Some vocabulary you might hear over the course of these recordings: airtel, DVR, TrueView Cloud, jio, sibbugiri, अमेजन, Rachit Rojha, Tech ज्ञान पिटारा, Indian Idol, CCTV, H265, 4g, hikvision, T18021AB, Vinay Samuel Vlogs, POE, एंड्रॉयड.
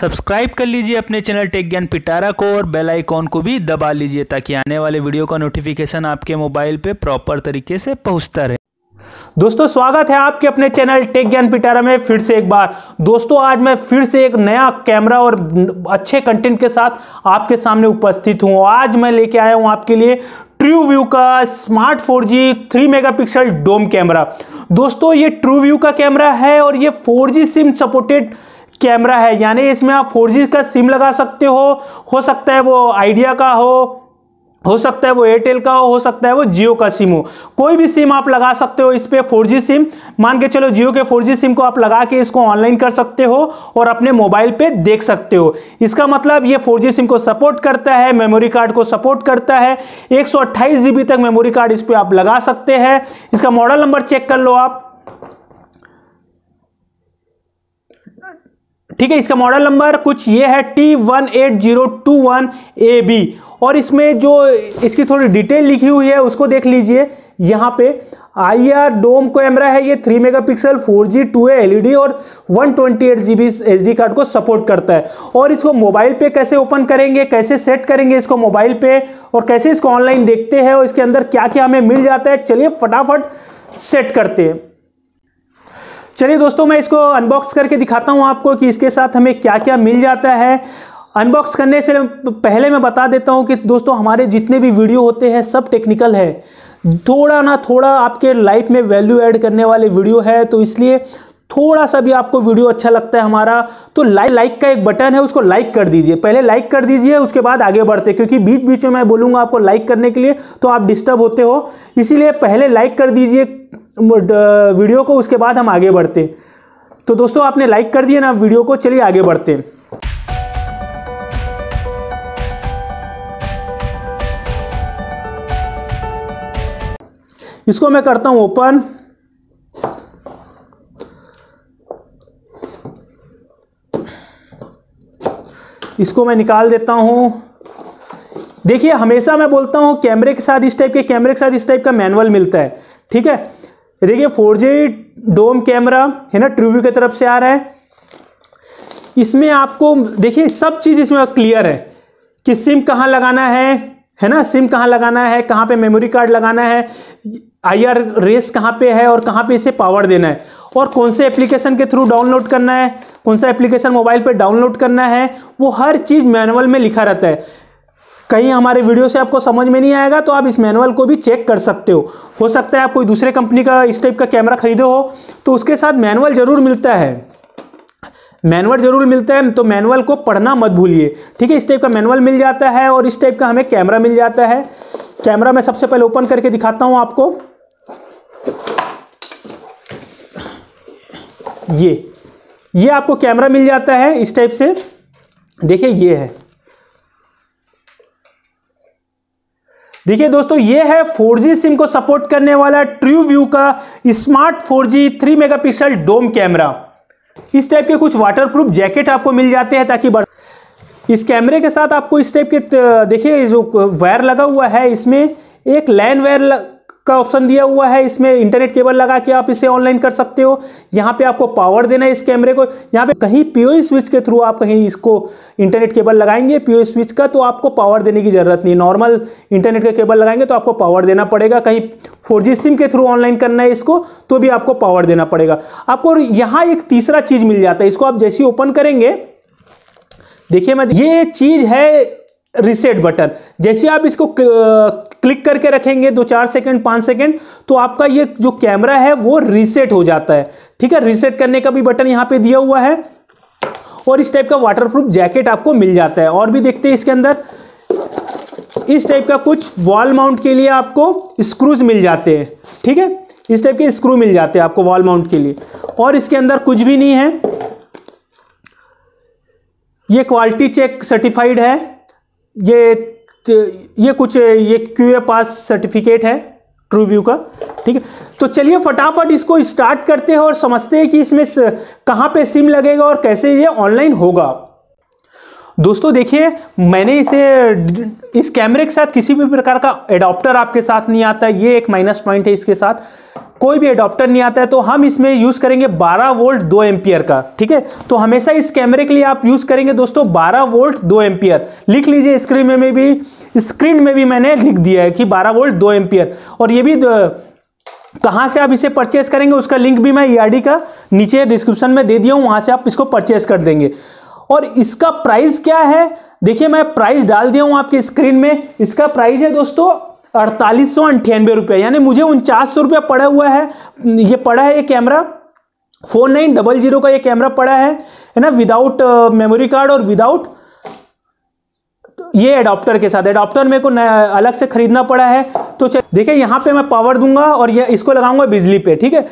Subscribe कर लीजिए अपने चैनल टेक ज्ञान पिटारा को और बेल आइकॉन को भी दबा लीजिए ताकि आने वाले वीडियो का नोटिफिकेशन आपके मोबाइल पे प्रॉपर तरीके से पहुंचता रहे। दोस्तों स्वागत है आपके अपने चैनल टेक ज्ञान पिटारा में फिर से एक बार। दोस्तों आज मैं फिर से एक नया कैमरा और अच्छे कंटेंट के साथ आपके सामने उपस्थित हूँ। आज मैं लेके आया हूँ आपके लिए TrueView का smart 4G 3 megapixel dome camera. दोस्तों ये TrueView का कैमरा है और ये 4G सिम सपोर्टेड कैमरा है, यानी इसमें आप 4G का सिम लगा सकते हो सकता है वो आइडिया का हो सकता है वो एयरटेल का हो सकता है वो जियो का सिम हो। कोई भी सिम आप लगा सकते हो इस पर। 4G सिम मान के चलो जियो के 4G सिम को आप लगा के इसको ऑनलाइन कर सकते हो और अपने मोबाइल पे देख सकते हो। इसका मतलब ये 4G सिम को सपोर्ट करता है, मेमोरी कार्ड को सपोर्ट करता है। 128 GB तक मेमोरी कार्ड इस पर आप लगा सकते हैं। इसका मॉडल नंबर चेक कर लो आप, ठीक है। इसका मॉडल नंबर कुछ ये है T18021AB और इसमें जो इसकी थोड़ी डिटेल लिखी हुई है उसको देख लीजिए। यहाँ पे IR डोम कैमरा है, ये 3 मेगापिक्सल 4G 2A LED और 128 GB SD कार्ड को सपोर्ट करता है। और इसको मोबाइल पे कैसे ओपन करेंगे, कैसे सेट करेंगे इसको मोबाइल पे और कैसे इसको ऑनलाइन देखते हैं और इसके अंदर क्या क्या हमें मिल जाता है, चलिए फटाफट सेट करते हैं। चलिए दोस्तों मैं इसको अनबॉक्स करके दिखाता हूँ आपको कि इसके साथ हमें क्या क्या मिल जाता है। अनबॉक्स करने से पहले मैं बता देता हूँ कि दोस्तों हमारे जितने भी वीडियो होते हैं सब टेक्निकल है, थोड़ा ना थोड़ा आपके लाइफ में वैल्यू ऐड करने वाले वीडियो है। तो इसलिए थोड़ा सा भी आपको वीडियो अच्छा लगता है हमारा तो लाइक का एक बटन है उसको लाइक कर दीजिए, पहले लाइक कर दीजिए उसके बाद आगे बढ़ते, क्योंकि बीच बीच में मैं बोलूँगा आपको लाइक करने के लिए तो आप डिस्टर्ब होते हो। इसीलिए पहले लाइक कर दीजिए वीडियो को, उसके बाद हम आगे बढ़ते। तो दोस्तों आपने लाइक कर दिया ना वीडियो को, चलिए आगे बढ़ते हैं। इसको मैं करता हूं ओपन। इसको मैं निकाल देता हूं। देखिए हमेशा मैं बोलता हूं कैमरे के साथ इस टाइप के कैमरे के साथ इस टाइप का मैनुअल मिलता है, ठीक है। देखिए 4G डोम कैमरा है ना, TrueView की तरफ से आ रहा है। इसमें आपको देखिए सब चीज़ इसमें क्लियर है कि सिम कहाँ लगाना है ना, सिम कहाँ लगाना है, कहाँ पे मेमोरी कार्ड लगाना है, IR रेस कहाँ पे है और कहाँ पे इसे पावर देना है और कौन से एप्लीकेशन के थ्रू डाउनलोड करना है, कौन सा एप्लीकेशन मोबाइल पर डाउनलोड करना है, वो हर चीज़ मैनुअल में लिखा रहता है। कहीं हमारे वीडियो से आपको समझ में नहीं आएगा तो आप इस मैनुअल को भी चेक कर सकते हो। हो सकता है आप कोई दूसरे कंपनी का इस टाइप का कैमरा खरीदे हो तो उसके साथ मैनुअल ज़रूर मिलता है, मैनुअल ज़रूर मिलता है, तो मैनुअल को पढ़ना मत भूलिए, ठीक है। इस टाइप का मैनुअल मिल जाता है और इस टाइप का हमें कैमरा मिल जाता है। कैमरा मैं सबसे पहले ओपन करके दिखाता हूँ आपको। ये आपको कैमरा मिल जाता है इस टाइप से, देखिए ये है। देखिए दोस्तों ये है 4G सिम को सपोर्ट करने वाला TrueView का smart 4G 3 megapixel dome camera. इस टाइप के कुछ वाटरप्रूफ जैकेट आपको मिल जाते हैं ताकि इस कैमरे के साथ आपको इस टाइप के, देखिए जो वायर लगा हुआ है इसमें एक लैन वायर का ऑप्शन दिया हुआ है, इसमें इंटरनेट केबल लगा के आप इसे ऑनलाइन कर सकते हो। यहाँ पे आपको पावर देना है इस कैमरे को, यहाँ पे कहीं POE स्विच के थ्रू आप कहीं इसको इंटरनेट केबल लगाएंगे POE स्विच का, तो आपको पावर देने की ज़रूरत नहीं है। नॉर्मल इंटरनेट का केबल लगाएंगे तो आपको पावर देना पड़ेगा। कहीं 4G सिम के थ्रू ऑनलाइन करना है इसको तो भी आपको पावर देना पड़ेगा आपको। और यहाँ एक तीसरा चीज़ मिल जाता है, इसको आप जैसे ही ओपन करेंगे देखिए मैं, ये चीज़ है रिसेट बटन। जैसे आप इसको क्लिक करके रखेंगे 2-4 सेकंड 5 सेकंड तो आपका ये जो कैमरा है वो रीसेट हो जाता है, ठीक है। रीसेट करने का भी बटन यहाँ पे दिया हुआ है और इस टाइप का वाटरप्रूफ जैकेट आपको मिल जाता है। और भी देखते हैं इसके अंदर, इस टाइप का कुछ वॉल माउंट के लिए आपको स्क्रूज मिल जाते हैं, ठीक है। इस टाइप के स्क्रू मिल जाते हैं आपको वॉल माउंट के लिए। और इसके अंदर कुछ भी नहीं है, ये क्वालिटी चेक सर्टिफाइड है, ये कुछ ये QA पास सर्टिफिकेट है TrueView का, ठीक है। तो चलिए फटाफट इसको स्टार्ट करते हैं और समझते हैं कि इसमें कहाँ पे सिम लगेगा और कैसे ये ऑनलाइन होगा। दोस्तों देखिए मैंने इसे इस कैमरे के साथ किसी भी प्रकार का एडाप्टर आपके साथ नहीं आता, ये एक माइनस पॉइंट है इसके साथ। कोई भी एडॉप्टर नहीं आता है, तो हम इसमें यूज करेंगे 12 वोल्ट 2 एम्पियर का। ठीक है, तो हमेशा इस कैमरे के लिए आप यूज करेंगे दोस्तों 12 वोल्ट 2 एम्पियर। लिख लीजिए स्क्रीन में भी मैंने लिख दिया है कि 12 वोल्ट 2 एम्पियर। और ये भी कहाँ से आप इसे परचेस करेंगे उसका लिंक भी मैं ERD का नीचे डिस्क्रिप्शन में दे दिया हूँ, वहाँ से आप इसको परचेस कर देंगे। और इसका प्राइस क्या है, देखिए मैं प्राइस डाल दिया हूँ आपके स्क्रीन में। इसका प्राइस है दोस्तों 4898 रुपये, यानी मुझे 4900 रुपये पड़ा हुआ है। ये पड़ा है ये कैमरा 4900 का, ये कैमरा पड़ा है ना, विदाउट मेमोरी कार्ड और विदाउट ये एडाप्टर के साथ। एडाप्टर मेरे को अलग से खरीदना पड़ा है। तो देखिए यहाँ पे मैं पावर दूंगा और ये इसको लगाऊंगा बिजली पे। ठीक है,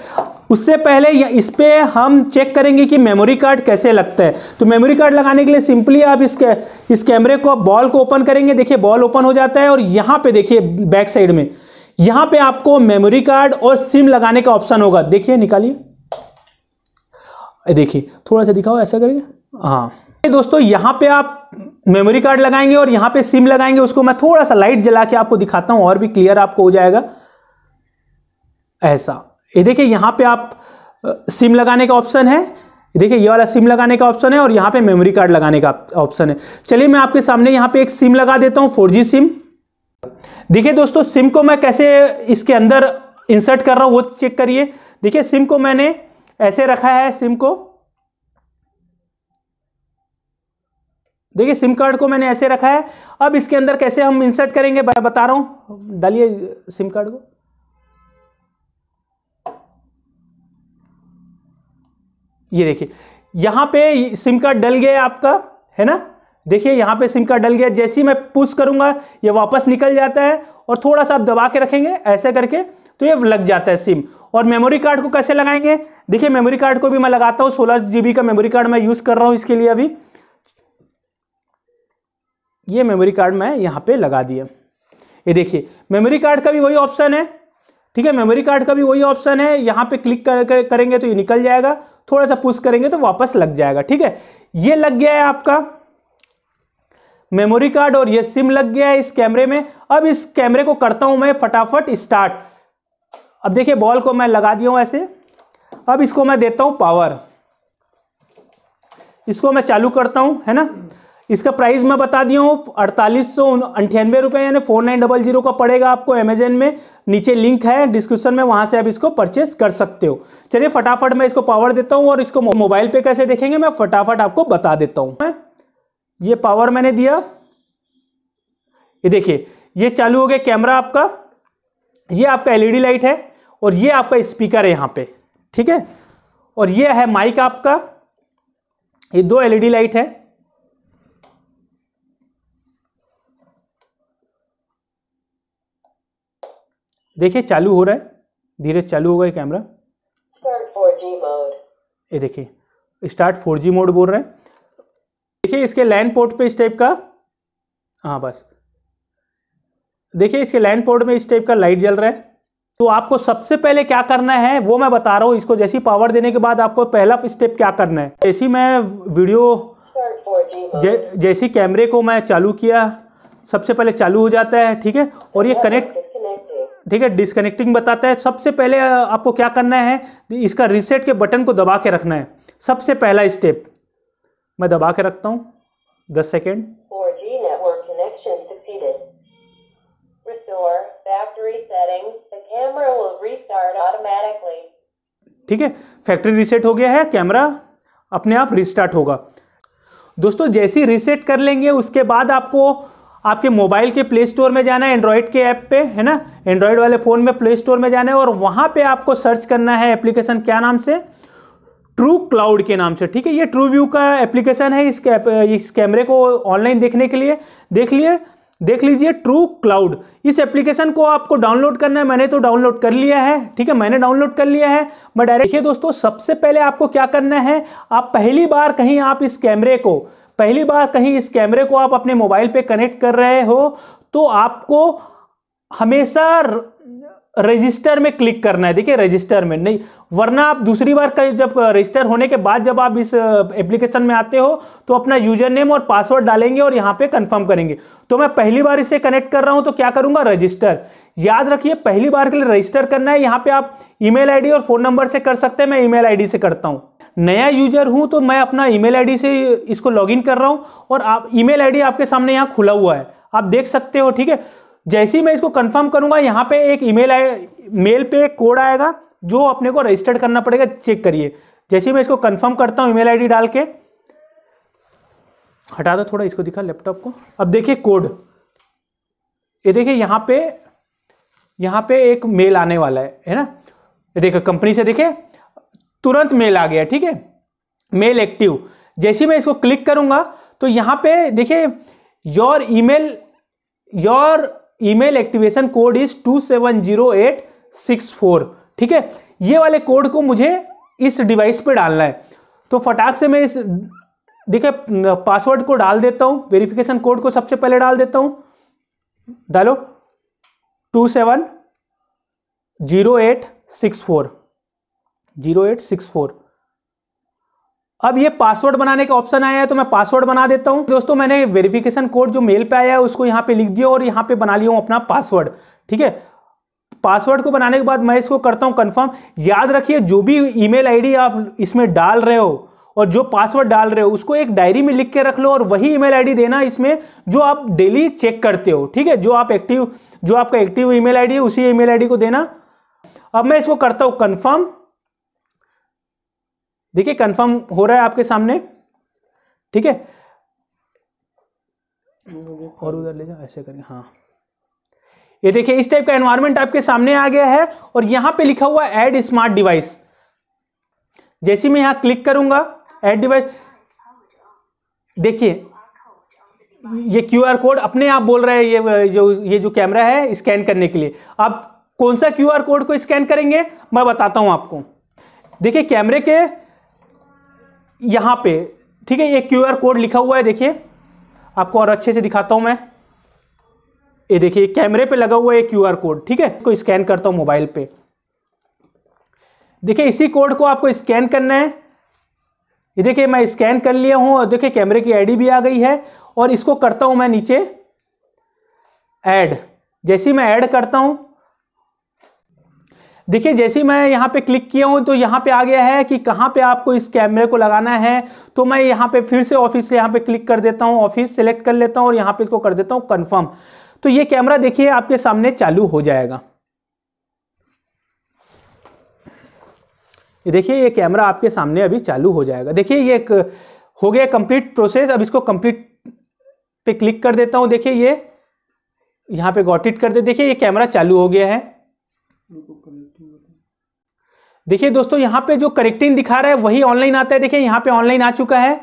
उससे पहले या इस पर हम चेक करेंगे कि मेमोरी कार्ड कैसे लगता है। तो मेमोरी कार्ड लगाने के लिए सिंपली आप इस कैमरे को बॉल को ओपन करेंगे। देखिए बॉल ओपन हो जाता है और यहाँ पे देखिए बैक साइड में यहाँ पे आपको मेमोरी कार्ड और सिम लगाने का ऑप्शन होगा। देखिए निकालिए, देखिए थोड़ा सा दिखाओ, ऐसा करेंगे। हाँ दोस्तों, यहाँ पे आप मेमोरी कार्ड लगाएंगे और यहाँ पे सिम लगाएंगे। उसको मैं थोड़ा सा लाइट जला के आपको दिखाता हूँ और भी क्लियर आपको हो जाएगा। ऐसा ये देखिए यहाँ पे आप सिम लगाने का ऑप्शन है, देखिए ये वाला सिम लगाने का ऑप्शन है और यहाँ पे मेमोरी कार्ड लगाने का ऑप्शन है। चलिए मैं आपके सामने यहाँ पे एक सिम लगा देता हूँ, 4G सिम। देखिए दोस्तों सिम को मैं कैसे इसके अंदर इंसर्ट कर रहा हूँ वो चेक करिए। देखिए सिम को मैंने ऐसे रखा है, सिम को देखिए, सिम कार्ड को मैंने ऐसे रखा है। अब इसके अंदर कैसे हम इंसर्ट करेंगे बता रहा हूँ। डालिए सिम कार्ड को, ये देखिए यहाँ पे सिम कार्ड डल गया आपका, है ना। देखिए यहाँ पे सिम कार्ड डल गया, जैसे ही मैं पुश करूँगा ये वापस निकल जाता है और थोड़ा सा आप दबा के रखेंगे ऐसे करके तो ये लग जाता है सिम। और मेमोरी कार्ड को कैसे लगाएंगे, देखिए मेमोरी कार्ड को भी मैं लगाता हूँ। 16 GB का मेमोरी कार्ड मैं यूज़ कर रहा हूँ इसके लिए। अभी ये मेमोरी कार्ड मैं यहाँ पर लगा दिया। ये देखिए मेमोरी कार्ड का भी वही ऑप्शन है। ठीक है, मेमोरी कार्ड का भी वही ऑप्शन है। यहाँ पे क्लिक करेंगे तो ये निकल जाएगा, थोड़ा सा पुश करेंगे तो वापस लग जाएगा। ठीक है, ये लग गया है आपका मेमोरी कार्ड और ये सिम लग गया है इस कैमरे में। अब इस कैमरे को करता हूं मैं फटाफट स्टार्ट। अब देखिए बॉल को मैं लगा दिया हूं ऐसे। अब इसको मैं देता हूं पावर, इसको मैं चालू करता हूं, है ना। इसका प्राइस मैं बता दिया हूँ 4898 रुपये, यानी 4900 का पड़ेगा आपको। अमेजन में नीचे लिंक है डिस्क्रिप्शन में, वहाँ से आप इसको परचेस कर सकते हो। चलिए फटाफट मैं इसको पावर देता हूँ और इसको मोबाइल पे कैसे देखेंगे मैं फटाफट आपको बता देता हूँ। मैं ये पावर मैंने दिया, ये देखिए ये चालू हो गया कैमरा आपका। ये आपका LED लाइट है और ये आपका स्पीकर है यहाँ पे। ठीक है, और ये है माइक आपका, ये 2 LED लाइट है। देखिए चालू हो रहा है, धीरे चालू होगा ये कैमरा। ये देखिए स्टार्ट 4G मोड बोल रहे हैं। देखिए इसके लैन पोर्ट पे इस टाइप का, हाँ बस देखिए इसके लैन पोर्ट में इस टाइप का लाइट जल रहा है। तो आपको सबसे पहले क्या करना है वो मैं बता रहा हूँ। इसको जैसी पावर देने के बाद आपको पहला स्टेप क्या करना है, जैसी मैं वीडियो जैसी कैमरे को मैं चालू किया सबसे पहले चालू हो जाता है। ठीक है, और ये कनेक्ट, ठीक है डिस्कनेक्टिंग बताता है। सबसे पहले आपको क्या करना है, इसका रीसेट के बटन को दबा के रखना है, सबसे पहला स्टेप। मैं दबा के रखता हूँ 10 सेकेंड। ठीक है, फैक्ट्री रीसेट हो गया है, कैमरा अपने आप रिस्टार्ट होगा। दोस्तों जैसे ही रीसेट कर लेंगे उसके बाद आपको आपके मोबाइल के प्ले स्टोर में जाना है, एंड्रॉयड के ऐप पे, है ना, एंड्रॉयड वाले फ़ोन में प्ले स्टोर में जाना है और वहाँ पे आपको सर्च करना है एप्लीकेशन क्या नाम से, ट्रू क्लाउड के नाम से। ठीक है, ये ट्रू व्यू का एप्लीकेशन है। इस कैमरे को ऑनलाइन देखने के लिए देख लीजिए ट्रू क्लाउड। इस एप्लीकेशन को आपको डाउनलोड करना है, मैंने तो डाउनलोड कर लिया है। ठीक है, मैंने डाउनलोड कर लिया है। मैं डायरेक्ट, देखिए दोस्तों सबसे पहले आपको क्या करना है, आप पहली बार कहीं इस कैमरे को आप अपने मोबाइल पे कनेक्ट कर रहे हो तो आपको हमेशा रजिस्टर में क्लिक करना है। देखिए रजिस्टर में नहीं, वरना आप दूसरी बार जब रजिस्टर होने के बाद जब आप इस एप्लीकेशन में आते हो तो अपना यूजर नेम और पासवर्ड डालेंगे और यहाँ पे कंफर्म करेंगे। तो मैं पहली बार इसे कनेक्ट कर रहा हूँ तो क्या करूँगा, रजिस्टर। याद रखिए पहली बार के लिए रजिस्टर करना है। यहाँ पे आप ईमेल आई डी और फ़ोन नंबर से कर सकते हैं। मैं ईमेल आई डी से करता हूँ। नया यूजर हूँ तो मैं अपना ईमेल आई डी से इसको लॉग इन कर रहा हूँ और आप ईमेल आई डी आपके सामने यहाँ खुला हुआ है, आप देख सकते हो। ठीक है, जैसे ही मैं इसको कंफर्म करूंगा यहाँ पे एक ईमेल मेल पे एक कोड आएगा जो अपने को रजिस्टर्ड करना पड़ेगा। चेक करिए, जैसे ही मैं इसको कंफर्म करता हूँ ईमेल आईडी डाल के, हटा दो थोड़ा इसको, दिखा लैपटॉप को। अब देखिए कोड, ये देखिए यहाँ पे एक मेल आने वाला है ना। ये देखिए कंपनी से देखिए तुरंत मेल आ गया। ठीक है, मेल एक्टिव। जैसे ही मैं इसको क्लिक करूंगा तो यहाँ पे देखिए your email activation code is 270864। ठीक है, ये वाले कोड को मुझे इस डिवाइस पे डालना है। तो फटाक से मैं इस देखिए पासवर्ड को डाल देता हूँ, वेरिफिकेशन कोड को सबसे पहले डाल देता हूँ। डालो 270864। अब ये पासवर्ड बनाने का ऑप्शन आया है तो मैं पासवर्ड बना देता हूं। दोस्तों मैंने वेरिफिकेशन कोड जो मेल पे आया है उसको यहाँ पे लिख दिया और यहाँ पे बना लिया हूँ अपना पासवर्ड। ठीक है, पासवर्ड को बनाने के बाद मैं इसको करता हूँ कंफर्म। याद रखिए जो भी ईमेल आईडी आप इसमें डाल रहे हो और जो पासवर्ड डाल रहे हो उसको एक डायरी में लिख के रख लो और वही ईमेल आईडी देना इसमें जो आप डेली चेक करते हो। ठीक है, जो आपका एक्टिव ईमेल आईडी है उसी ईमेल आईडी को देना। अब मैं इसको करता हूँ कंफर्म। देखिए कंफर्म हो रहा है आपके सामने। ठीक है, और उधर ले जाओ ऐसे करके। हाँ, ये देखिए इस टाइप का एनवायरनमेंट आपके सामने आ गया है और यहां पे लिखा हुआ है ऐड स्मार्ट डिवाइस। जैसे मैं यहां क्लिक करूंगा ऐड डिवाइस, देखिए ये क्यूआर कोड अपने आप बोल रहा है। ये जो कैमरा है स्कैन करने के लिए। आप कौन सा क्यूआर कोड को स्कैन करेंगे मैं बताता हूं आपको। देखिए कैमरे के यहाँ पे ठीक है ये क्यूआर कोड लिखा हुआ है। देखिए आपको और अच्छे से दिखाता हूँ मैं। ये देखिए कैमरे पे लगा हुआ है क्यूआर कोड। ठीक है, इसको स्कैन करता हूँ मोबाइल पे। देखिए इसी कोड को आपको स्कैन करना है। ये देखिए मैं स्कैन कर लिया हूँ और देखिए कैमरे की आईडी भी आ गई है और इसको करता हूँ मैं नीचे ऐड। जैसे ही मैं ऐड करता हूँ, देखिए जैसे मैं यहाँ पे क्लिक किया हूँ तो यहाँ पे आ गया है कि कहाँ पे आपको इस कैमरे को लगाना है। तो मैं यहाँ पे फिर से ऑफिस से यहाँ पे क्लिक कर देता हूँ, ऑफिस सेलेक्ट कर लेता हूँ और यहाँ पे इसको कर देता हूँ कंफर्म। तो ये कैमरा देखिए आपके सामने चालू हो जाएगा। ये देखिए ये कैमरा आपके सामने अभी चालू हो जाएगा। देखिए ये हो गया कंप्लीट प्रोसेस। अब इसको कंप्लीट पे क्लिक कर देता हूँ। देखिए ये यहाँ पे गॉट इट कर दे। देखिए ये कैमरा चालू हो गया है। देखिए दोस्तों यहाँ पे जो कनेक्टिंग दिखा रहा है वही ऑनलाइन आता है। देखिए यहाँ पे ऑनलाइन आ चुका है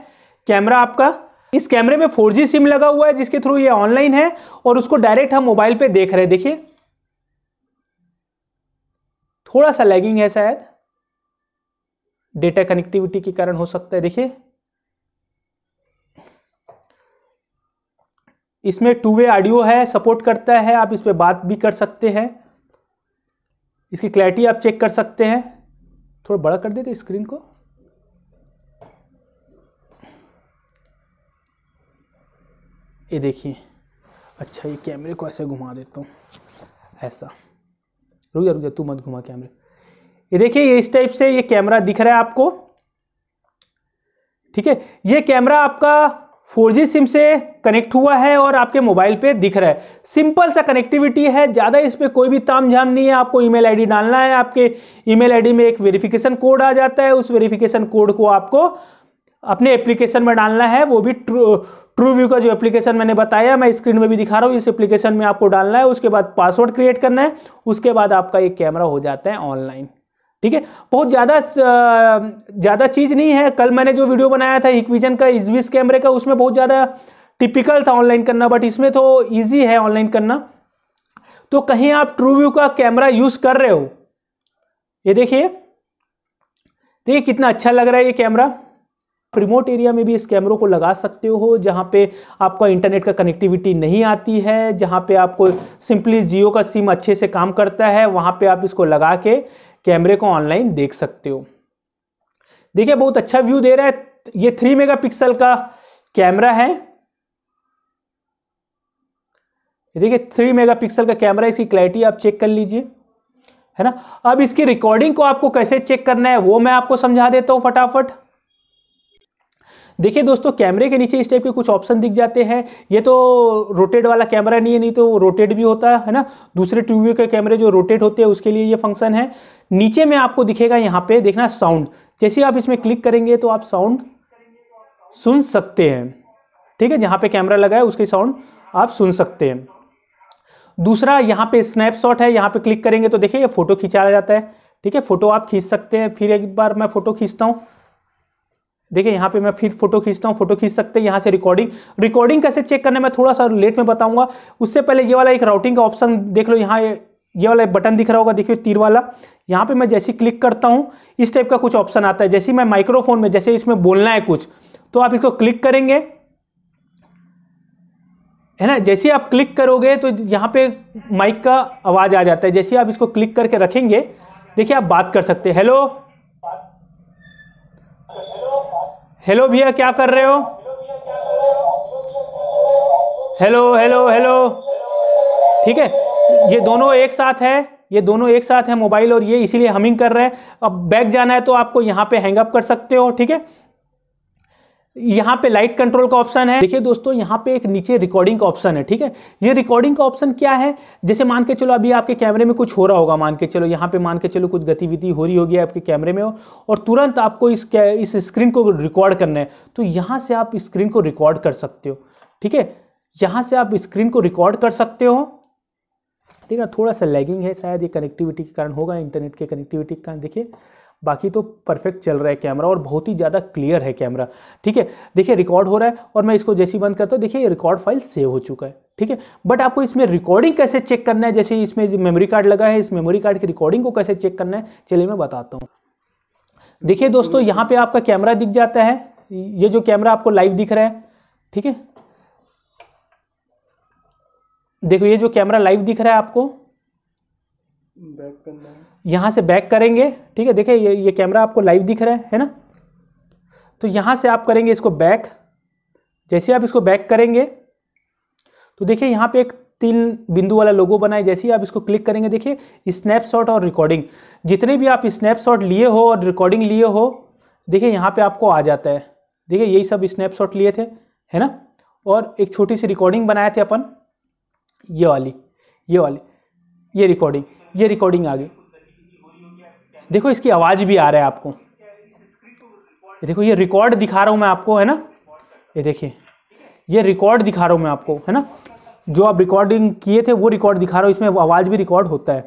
कैमरा आपका। इस कैमरे में 4G सिम लगा हुआ है जिसके थ्रू ये ऑनलाइन है और उसको डायरेक्ट हम मोबाइल पे देख रहे हैं। देखिए थोड़ा सा लैगिंग है, शायद डेटा कनेक्टिविटी के कारण हो सकता है। देखिए इसमें 2-वे ऑडियो है, सपोर्ट करता है, आप इस पर बात भी कर सकते हैं। इसकी क्लैरिटी आप चेक कर सकते हैं। थोड़ा बड़ा कर देते स्क्रीन को। ये देखिए, अच्छा ये कैमरे को ऐसे घुमा देता हूँ, ऐसा। रुक जा तू मत घुमा कैमरे। ये देखिए ये इस टाइप से ये कैमरा दिख रहा है आपको। ठीक है, ये कैमरा आपका 4G सिम से कनेक्ट हुआ है और आपके मोबाइल पे दिख रहा है। सिंपल सा कनेक्टिविटी है, ज़्यादा इस पर कोई भी ताम झाम नहीं है। आपको ईमेल आईडी डालना है, आपके ईमेल आईडी में एक वेरिफिकेशन कोड आ जाता है, उस वेरिफिकेशन कोड को आपको अपने एप्लीकेशन में डालना है। वो भी ट्रू व्यू का जो एप्लीकेशन मैंने बताया, मैं स्क्रीन में भी दिखा रहा हूँ, इस एप्लीकेशन में आपको डालना है। उसके बाद पासवर्ड क्रिएट करना है, उसके बाद आपका ये कैमरा हो जाता है ऑनलाइन। ठीक है, बहुत ज़्यादा चीज़ नहीं है। कल मैंने जो वीडियो बनाया था इक्विजन का इजविस कैमरे का, उसमें बहुत ज़्यादा टिपिकल था ऑनलाइन करना, बट इसमें तो इजी है ऑनलाइन करना। तो कहीं आप ट्रूव्यू का कैमरा यूज़ कर रहे हो, ये देखिए कितना अच्छा लग रहा है ये कैमरा। रिमोट एरिया में भी इस कैमरों को लगा सकते हो, जहाँ पे आपका इंटरनेट का कनेक्टिविटी नहीं आती है, जहाँ पे आपको सिंपली जियो का सिम अच्छे से काम करता है, वहाँ पे आप इसको लगा के कैमरे को ऑनलाइन देख सकते हो। देखिए बहुत अच्छा व्यू दे रहा है। ये 3 मेगापिक्सल का कैमरा है। देखिए 3 मेगापिक्सल का कैमरा, इसकी क्लैरिटी आप चेक कर लीजिए, है ना। अब इसकी रिकॉर्डिंग को आपको कैसे चेक करना है वो मैं आपको समझा देता हूँ फटाफट। देखिए दोस्तों, कैमरे के नीचे इस टाइप के कुछ ऑप्शन दिख जाते हैं। ये तो रोटेट वाला कैमरा नहीं है, नहीं तो रोटेट भी होता है ना। दूसरे TrueView के कैमरे जो रोटेट होते हैं उसके लिए ये फंक्शन है। नीचे में आपको दिखेगा यहाँ पे, देखना साउंड। जैसे आप इसमें क्लिक करेंगे तो आप साउंड सुन सकते हैं, ठीक है। जहाँ पे कैमरा लगा है उसकी साउंड आप सुन सकते हैं। दूसरा यहाँ पे स्नैपशॉट है, यहाँ पे क्लिक करेंगे तो देखिए ये फोटो खींचा जाता है, ठीक है। फोटो आप खींच सकते हैं। फिर एक बार मैं फोटो खींचता हूँ, देखिए यहाँ पे मैं फिर फोटो खींचता हूँ, फोटो खींच सकते हैं यहाँ से। रिकॉर्डिंग कैसे चेक करना है मैं थोड़ा सा लेट में बताऊँगा। उससे पहले ये वाला एक राउटिंग का ऑप्शन देख लो, यहाँ ये वाला बटन दिख रहा होगा, देखिए तीर वाला। यहाँ पे मैं जैसे क्लिक करता हूँ इस टाइप का कुछ ऑप्शन आता है। जैसे मैं माइक्रोफोन में, जैसे इसमें बोलना है कुछ, तो आप इसको क्लिक करेंगे, है ना। जैसे आप क्लिक करोगे तो यहाँ पे माइक का आवाज़ आ जाता है। जैसे आप इसको क्लिक करके रखेंगे, देखिए आप बात कर सकते हैं। हेलो हेलो भैया क्या कर रहे हो, हेलो हेलो हेलो, ठीक है। ये दोनों एक साथ है, ये दोनों एक साथ है मोबाइल और ये, इसीलिए हमिंग कर रहे हैं। अब बैक जाना है तो आपको यहाँ पे हैंग अप कर सकते हो, ठीक है। यहाँ पे लाइट कंट्रोल का ऑप्शन है। देखिए दोस्तों, यहाँ पे एक नीचे रिकॉर्डिंग का ऑप्शन है, ठीक है। ये रिकॉर्डिंग का ऑप्शन क्या है, जैसे मान के चलो अभी आपके कैमरे में कुछ हो रहा होगा, मान के चलो यहाँ पे मान के चलो कुछ गतिविधि हो रही होगी आपके कैमरे में हो, और तुरंत आपको इस स्क्रीन को रिकॉर्ड करना है, तो यहाँ से आप स्क्रीन को रिकॉर्ड कर सकते हो, ठीक है। यहाँ से आप स्क्रीन को रिकॉर्ड कर सकते हो, ठीक है। थोड़ा सा लैगिंग है शायद, ये कनेक्टिविटी के कारण होगा, इंटरनेट के कनेक्टिविटी के कारण। देखिए बाकी तो परफेक्ट चल रहा है कैमरा और बहुत ही ज़्यादा क्लियर है कैमरा, ठीक है। देखिए रिकॉर्ड हो रहा है और मैं इसको जैसे ही बंद करता हूँ, देखिए ये रिकॉर्ड फाइल सेव हो चुका है, ठीक है। बट आपको इसमें रिकॉर्डिंग कैसे चेक करना है, जैसे इसमें मेमोरी कार्ड लगा है, इस मेमोरी कार्ड की रिकॉर्डिंग को कैसे चेक करना है चलिए मैं बताता हूँ। देखिए दोस्तों, यहाँ पर आपका कैमरा दिख जाता है, ये जो कैमरा आपको लाइव दिख रहा है, ठीक है। देखो ये जो कैमरा लाइव दिख रहा है आपको, बैक करना है, यहाँ से बैक करेंगे, ठीक है। देखिए ये कैमरा आपको लाइव दिख रहा है ना। तो यहाँ से आप करेंगे इसको बैक। जैसे आप इसको बैक करेंगे तो देखिए यहाँ पे एक 3 बिंदु वाला लोगो बना है। जैसे ही आप इसको क्लिक करेंगे, देखिए स्नैपशॉट और रिकॉर्डिंग, जितने भी आप स्नैपशॉट लिए हो और रिकॉर्डिंग लिए हो, देखिए यहाँ पर आपको आ जाता है। देखिए यही सब स्नैपशॉट लिए थे, है ना, और एक छोटी सी रिकॉर्डिंग बनाए थे अपन, ये वाली ये रिकॉर्डिंग आगे देखो, इसकी आवाज़ भी आ रहा है आपको। देखो ये रिकॉर्ड दिखा रहा हूँ मैं आपको, है ना। ये देखिए ये रिकॉर्ड दिखा रहा हूँ मैं आपको, है ना। जो आप रिकॉर्डिंग किए थे वो रिकॉर्ड दिखा रहा हूँ, इसमें आवाज़ भी रिकॉर्ड होता है।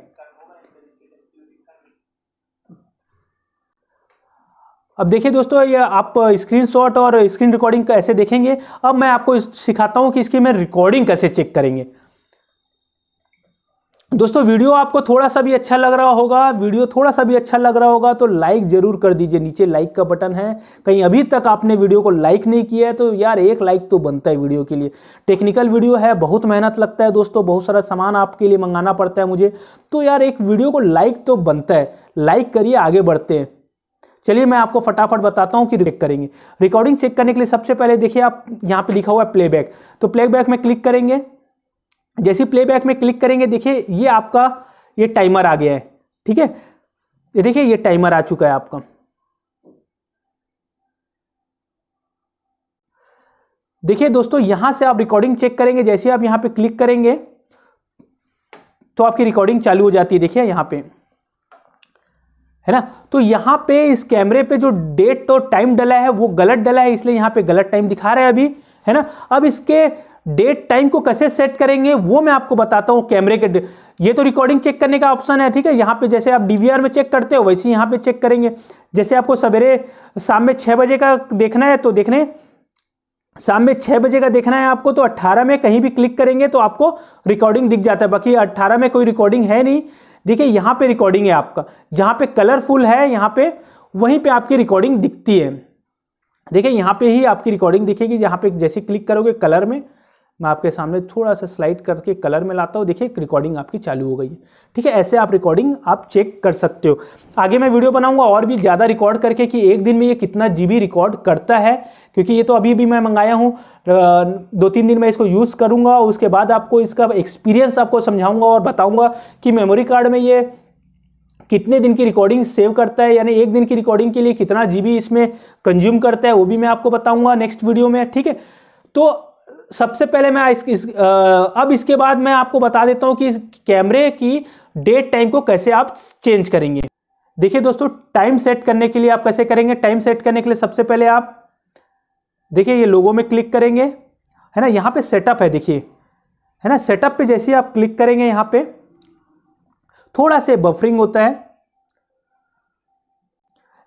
अब देखिए दोस्तों, ये आप स्क्रीनशॉट और स्क्रीन रिकॉर्डिंग कैसे देखेंगे, अब मैं आपको सिखाता हूँ कि इसकी मैं रिकॉर्डिंग कैसे चेक करेंगे। दोस्तों वीडियो आपको थोड़ा सा भी अच्छा लग रहा होगा, तो लाइक जरूर कर दीजिए। नीचे लाइक का बटन है, कहीं अभी तक आपने वीडियो को लाइक नहीं किया है तो यार एक लाइक तो बनता है वीडियो के लिए। टेक्निकल वीडियो है, बहुत मेहनत लगता है दोस्तों, बहुत सारा सामान आपके लिए मंगाना पड़ता है मुझे, तो यार एक वीडियो को लाइक तो बनता है, लाइक करिए, आगे बढ़ते हैं। चलिए मैं आपको फटाफट बताता हूँ कि चेक करेंगे। रिकॉर्डिंग चेक करने के लिए सबसे पहले देखिए आप यहाँ पर लिखा हुआ है प्लेबैक, तो प्लेबैक में क्लिक करेंगे। जैसे प्लेबैक में क्लिक करेंगे, देखिए ये आपका ये टाइमर आ गया है, ठीक है। ये देखिए ये टाइमर आ चुका है आपका। देखिए दोस्तों, यहां से आप रिकॉर्डिंग चेक करेंगे। जैसे आप यहां पे क्लिक करेंगे तो आपकी रिकॉर्डिंग चालू हो जाती है, देखिए यहां पे, है ना। तो यहां पे इस कैमरे पे जो डेट और टाइम डला है वो गलत डला है, इसलिए यहां पे गलत टाइम दिखा रहा है अभी, है ना। अब इसके डेट टाइम को कैसे सेट करेंगे वो मैं आपको बताता हूँ। कैमरे के ये तो रिकॉर्डिंग चेक करने का ऑप्शन है, ठीक है। यहाँ पे जैसे आप DVR में चेक करते हो वैसे यहाँ पे चेक करेंगे। जैसे आपको शाम में 6 बजे का देखना है तो शाम में 6 बजे का देखना है आपको, तो 18 में कहीं भी क्लिक करेंगे तो आपको रिकॉर्डिंग दिख जाता है। बाकी 18 में कोई रिकॉर्डिंग है नहीं। देखिए यहाँ पर रिकॉर्डिंग है आपका, जहाँ पे कलरफुल है यहाँ पे, वहीं पर आपकी रिकॉर्डिंग दिखती है। देखिए यहाँ पे ही आपकी रिकॉर्डिंग दिखेगी। यहाँ पे जैसे क्लिक करोगे कलर में, मैं आपके सामने थोड़ा सा स्लाइड करके कलर में लाता हूँ, देखिए रिकॉर्डिंग आपकी चालू हो गई है। ठीक है, ऐसे आप रिकॉर्डिंग आप चेक कर सकते हो। आगे मैं वीडियो बनाऊंगा और भी ज़्यादा रिकॉर्ड करके कि एक दिन में ये कितना जीबी रिकॉर्ड करता है, क्योंकि ये तो अभी भी मैं मंगाया हूँ, 2-3 दिन में इसको यूज़ करूँगा। उसके बाद आपको इसका एक्सपीरियंस आपको समझाऊँगा और बताऊँगा कि मेमोरी कार्ड में ये कितने दिन की रिकॉर्डिंग सेव करता है, यानी एक दिन की रिकॉर्डिंग के लिए कितना जीबी इसमें कंज्यूम करता है, वो भी मैं आपको बताऊँगा नेक्स्ट वीडियो में। ठीक है, तो सबसे पहले मैं अब इसके बाद मैं आपको बता देता हूं कि कैमरे की डेट टाइम को कैसे आप चेंज करेंगे। देखिए दोस्तों, टाइम सेट करने के लिए आप कैसे करेंगे। टाइम सेट करने के लिए सबसे पहले आप देखिए ये लोगो में क्लिक करेंगे, है ना, यहाँ पे सेटअप है, देखिए है ना, सेटअप पे जैसे आप क्लिक करेंगे यहाँ पे थोड़ा से बफरिंग होता है।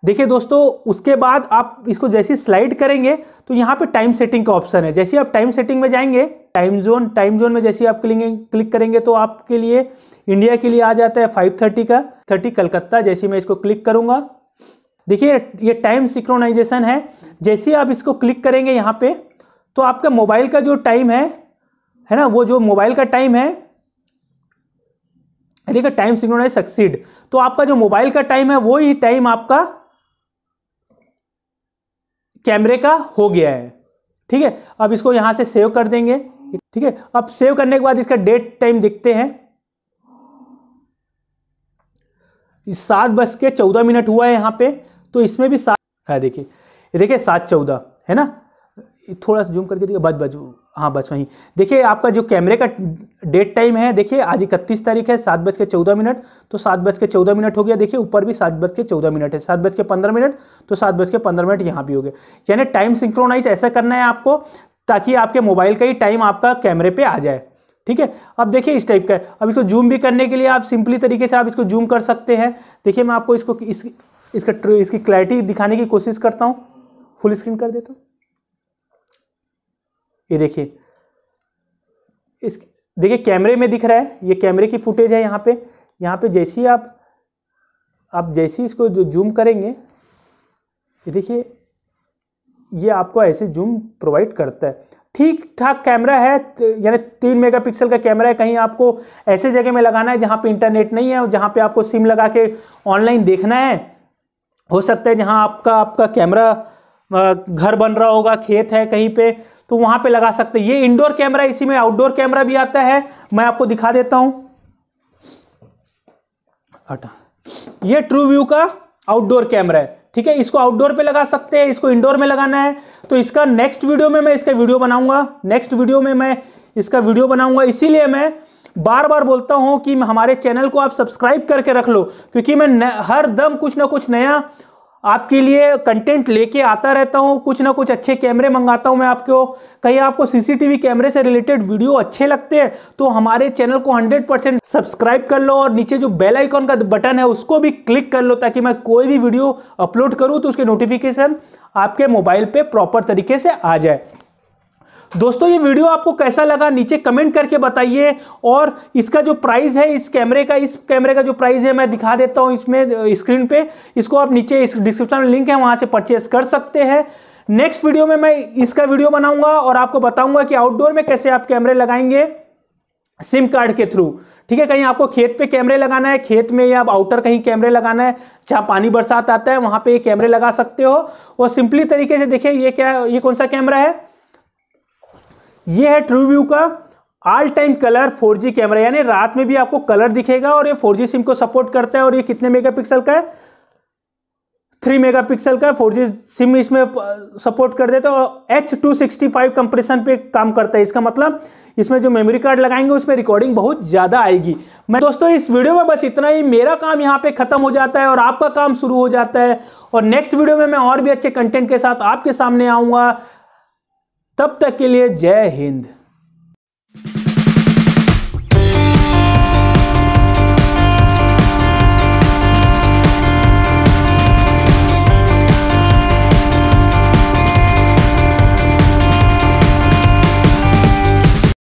देखिए दोस्तों, उसके बाद आप इसको जैसे स्लाइड करेंगे तो यहाँ पे टाइम सेटिंग का ऑप्शन है। जैसे आप टाइम सेटिंग में जाएंगे, टाइम जोन में जैसे आप क्लिक करेंगे तो आपके लिए इंडिया के लिए आ जाता है 5:30 का 30 कलकत्ता। जैसे मैं इसको क्लिक करूँगा, देखिए ये टाइम सिंक्रोनाइजेशन है। जैसे आप इसको क्लिक करेंगे यहाँ पर तो आपका मोबाइल का जो टाइम है ना, वो जो मोबाइल का टाइम है, देखिए टाइम सिंक्रोनाइज सक्सीड, तो आपका जो मोबाइल का टाइम है वो ही टाइम आपका कैमरे का हो गया है। ठीक है, अब इसको यहाँ से सेव कर देंगे। ठीक है, अब सेव करने के बाद इसका डेट टाइम देखते हैं। 7:14 हुआ है यहाँ पे, तो इसमें भी 7 है। देखिए ये, देखिए 7:14 है ना, थोड़ा सा जूम करके देखिए, बस वहीं देखिए आपका जो कैमरे का डेट टाइम है। देखिए आज 31 तारीख है, 7:14, तो 7:14 हो गया। देखिए ऊपर भी 7:14 है, 7:15, तो 7:15 यहाँ भी हो गया। यानी टाइम सिंक्रोनाइज ऐसा करना है आपको ताकि आपके मोबाइल का ही टाइम आपका कैमरे पे आ जाए। ठीक है, अब देखिए इस टाइप का है। अब इसको जूम भी करने के लिए आप सिंपली तरीके से आप इसको जूम कर सकते हैं। देखिए मैं आपको इसको इसकी क्लैरिटी दिखाने की कोशिश करता हूँ, फुल स्क्रीन कर देता हूँ। ये देखिए देखिए कैमरे में दिख रहा है, ये कैमरे की फुटेज है। यहाँ पे जैसे ही आप जैसे इसको जो जूम करेंगे, ये देखिए ये आपको ऐसे जूम प्रोवाइड करता है। ठीक ठाक कैमरा है, यानी 3 मेगापिक्सल का कैमरा है। कहीं आपको ऐसे जगह में लगाना है जहाँ पे इंटरनेट नहीं है, जहाँ पे आपको सिम लगा के ऑनलाइन देखना है। हो सकता है जहाँ आपका कैमरा घर बन रहा होगा, खेत है कहीं पे, तो वहाँ पे लगा सकते हैं। ये इंडोर कैमरा, इसी में आउटडोर कैमरा भी आता है, मैं आपको दिखा देता हूँ। ये ट्रू व्यू का आउटडोर कैमरा है। ठीक है, इसको आउटडोर पे लगा सकते हैं, इसको इंडोर में लगाना है तो इसका नेक्स्ट वीडियो में मैं इसका वीडियो बनाऊंगा। इसीलिए मैं बार बार बोलता हूँ कि हमारे चैनल को आप सब्सक्राइब करके रख लो, क्योंकि मैं हर दम कुछ ना कुछ नया आपके लिए कंटेंट लेके आता रहता हूँ। कुछ ना कुछ अच्छे कैमरे मंगाता हूँ मैं आपको। कहीं आपको सीसीटीवी कैमरे से रिलेटेड वीडियो अच्छे लगते हैं तो हमारे चैनल को 100% सब्सक्राइब कर लो, और नीचे जो बेल आइकॉन का बटन है उसको भी क्लिक कर लो, ताकि मैं कोई भी वीडियो अपलोड करूँ तो उसके नोटिफिकेशन आपके मोबाइल पर प्रॉपर तरीके से आ जाए। दोस्तों ये वीडियो आपको कैसा लगा नीचे कमेंट करके बताइए, और इसका जो प्राइस है, इस कैमरे का जो प्राइस है मैं दिखा देता हूँ इसमें स्क्रीन पे। इसको आप नीचे इस डिस्क्रिप्शन में लिंक है, वहाँ से परचेस कर सकते हैं। नेक्स्ट वीडियो में मैं इसका वीडियो बनाऊंगा और आपको बताऊंगा कि आउटडोर में कैसे आप कैमरे लगाएंगे सिम कार्ड के थ्रू। ठीक है, कहीं आपको खेत पे कैमरे लगाना है, खेत में या आउटर कहीं कैमरे लगाना है जहाँ पानी बरसात आता है, वहाँ पर ये कैमरे लगा सकते हो। और सिंपली तरीके से देखिए ये कौन सा कैमरा है, ये है TrueView का all time colour 4G camera, यानी रात में भी आपको कलर दिखेगा, और ये 4G सिम को सपोर्ट करता है। और ये कितने मेगापिक्सल का है, 3 मेगापिक्सल का 4G सिम इसमें सपोर्ट कर देता है, और H265 कंप्रेशन पे काम करता है। इसका मतलब इसमें जो मेमोरी कार्ड लगाएंगे उसमें रिकॉर्डिंग बहुत ज़्यादा आएगी। मैं दोस्तों इस वीडियो में बस इतना ही। मेरा काम यहाँ पे ख़त्म हो जाता है और आपका काम शुरू हो जाता है, और नेक्स्ट वीडियो में मैं और भी अच्छे कंटेंट के साथ आपके सामने आऊँगा। तब तक के लिए जय हिंद।